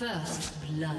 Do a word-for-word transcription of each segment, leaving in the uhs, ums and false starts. First blood.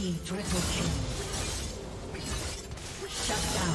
team triple kill. Shut down.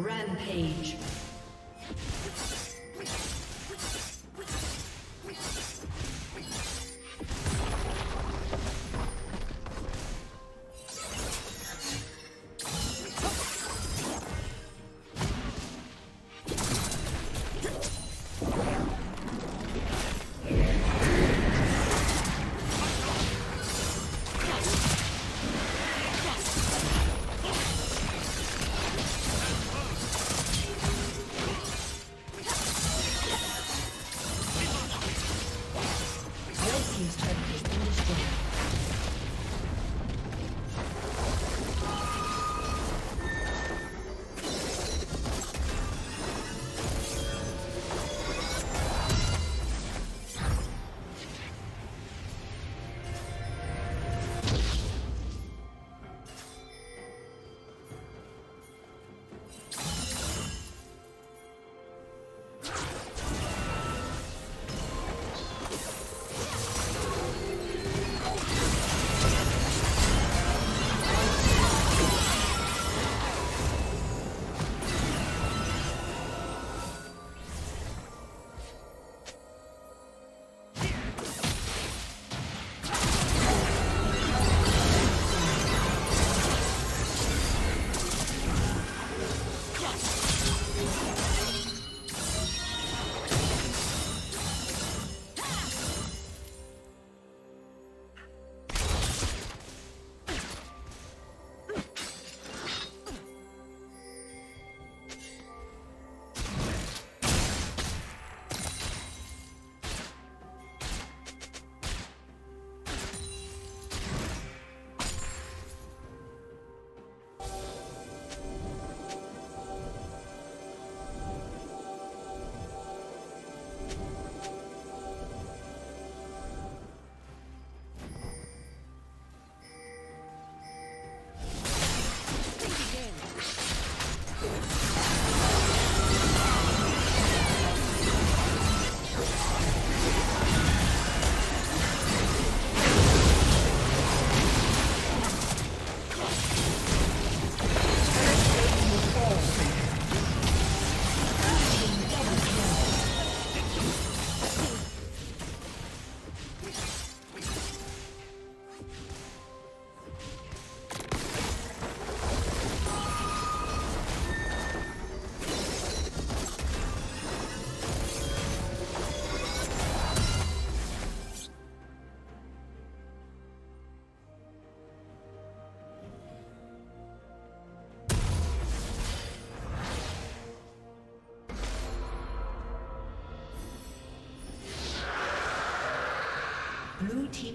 Rampage. Blue team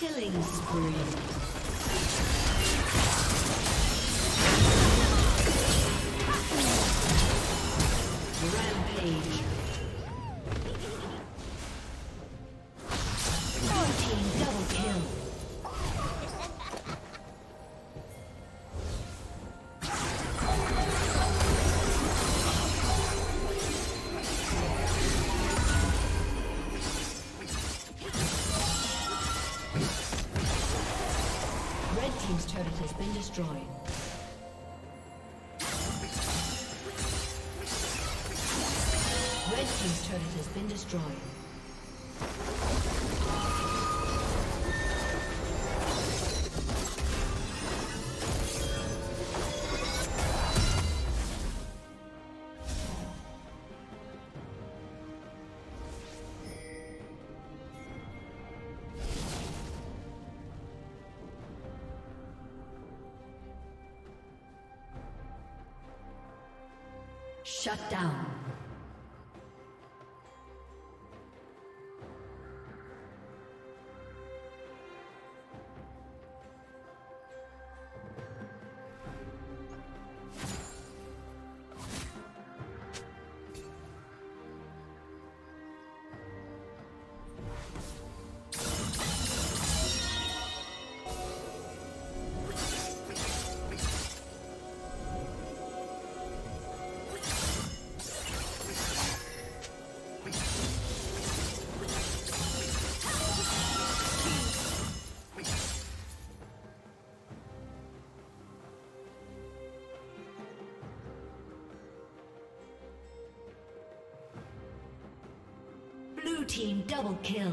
Killing spree. Destroyed. Red team's turret has been destroyed. Shut down. Team double kill.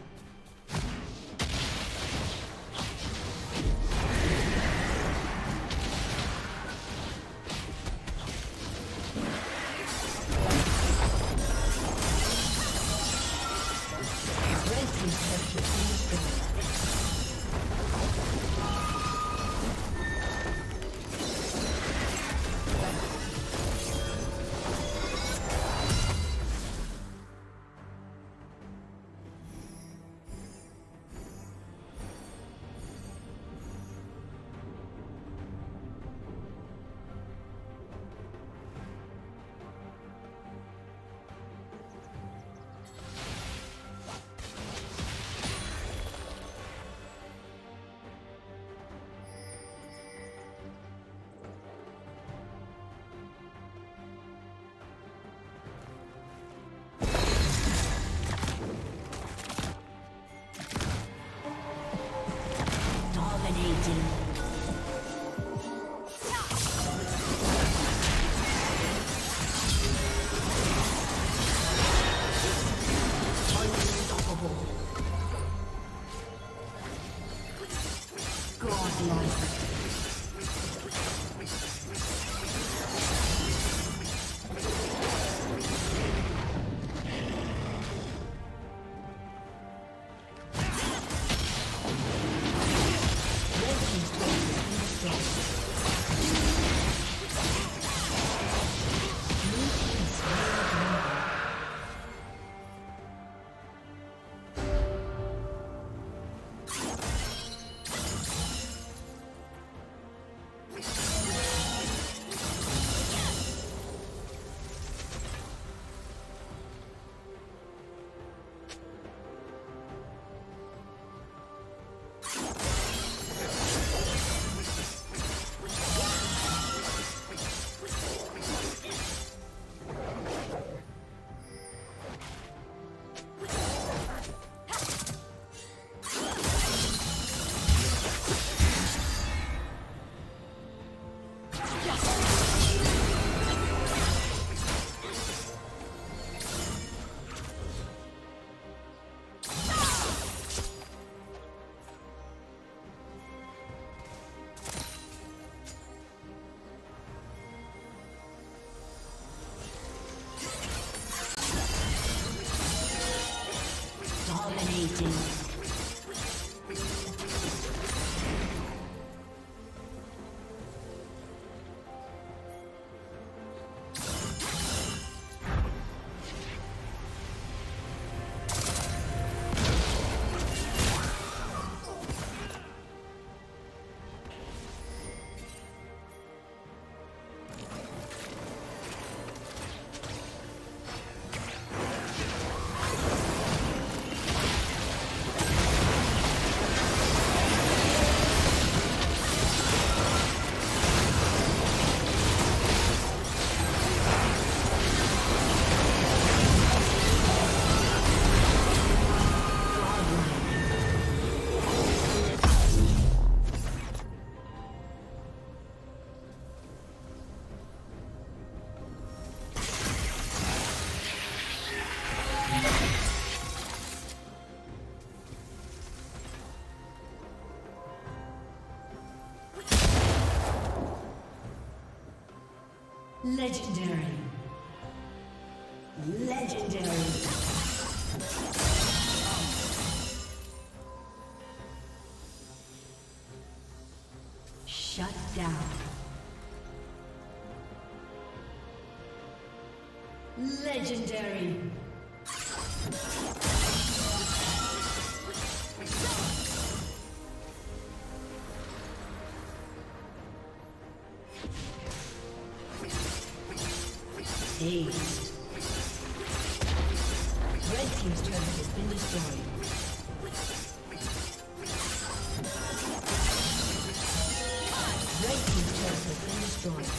Legendary. Legendary. Let's go. Dazed. Red team's turret has been destroyed. Red team's turret has been destroyed.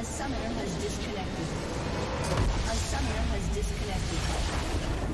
A summoner has disconnected. A summoner has disconnected.